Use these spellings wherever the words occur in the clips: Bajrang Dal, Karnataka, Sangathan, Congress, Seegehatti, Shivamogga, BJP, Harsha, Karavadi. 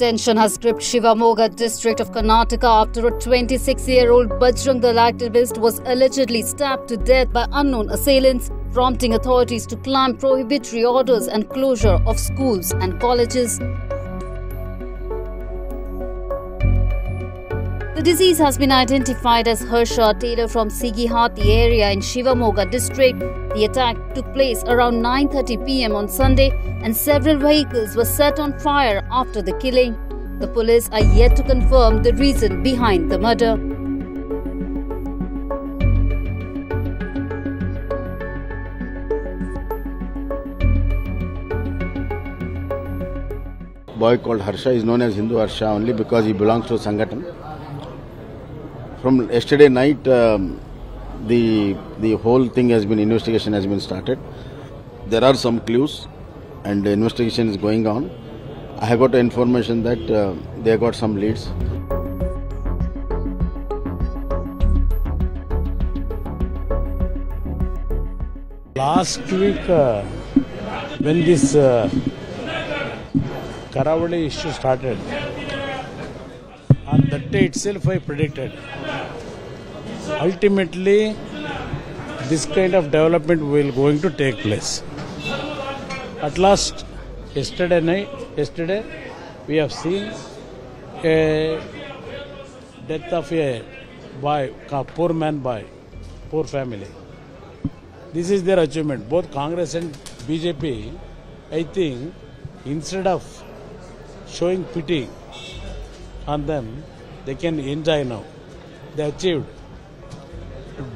Tension has gripped Shivamogga district of Karnataka after a 26-year-old Bajrang Dal activist was allegedly stabbed to death by unknown assailants, prompting authorities to clamp prohibitory orders and closure of schools and colleges. The disease has been identified as Harsha Taylor from Seegehatti area in Shivamogga district. The attack took place around 9:30 p.m. on Sunday and several vehicles were set on fire after the killing. The police are yet to confirm the reason behind the murder. Boy called Harsha is known as Hindu Harsha only because he belongs to Sangathan. From yesterday night, the whole thing investigation has been started. There are some clues, and the investigation is going on. I have got information that they got some leads. Last week, when this Karavadi issue started, on that day itself I predicted. Ultimately, this kind of development will going to take place. At last, yesterday we have seen a death of a boy, poor family. This is their achievement. Both Congress and BJP, I think, instead of showing pity on them, they can enjoy now. They achieved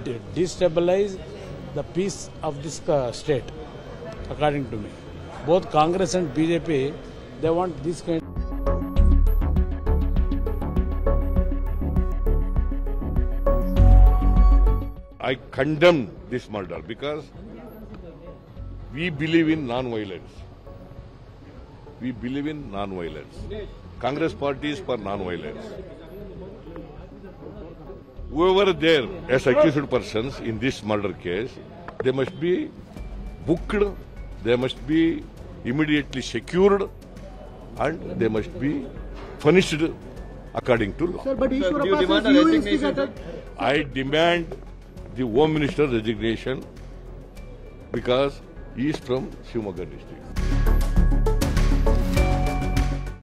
to destabilize the peace of this state, according to me. Both Congress and BJP, they want this kind. I condemn this murder because we believe in non-violence. We believe in non-violence. Congress party is for non-violence. Whoever there as accused persons in this murder case, they must be booked, they must be immediately secured, and they must be punished according to law. Sir, but do you demand a resignation? I demand the Home Minister's resignation because he is from Shivamogga district.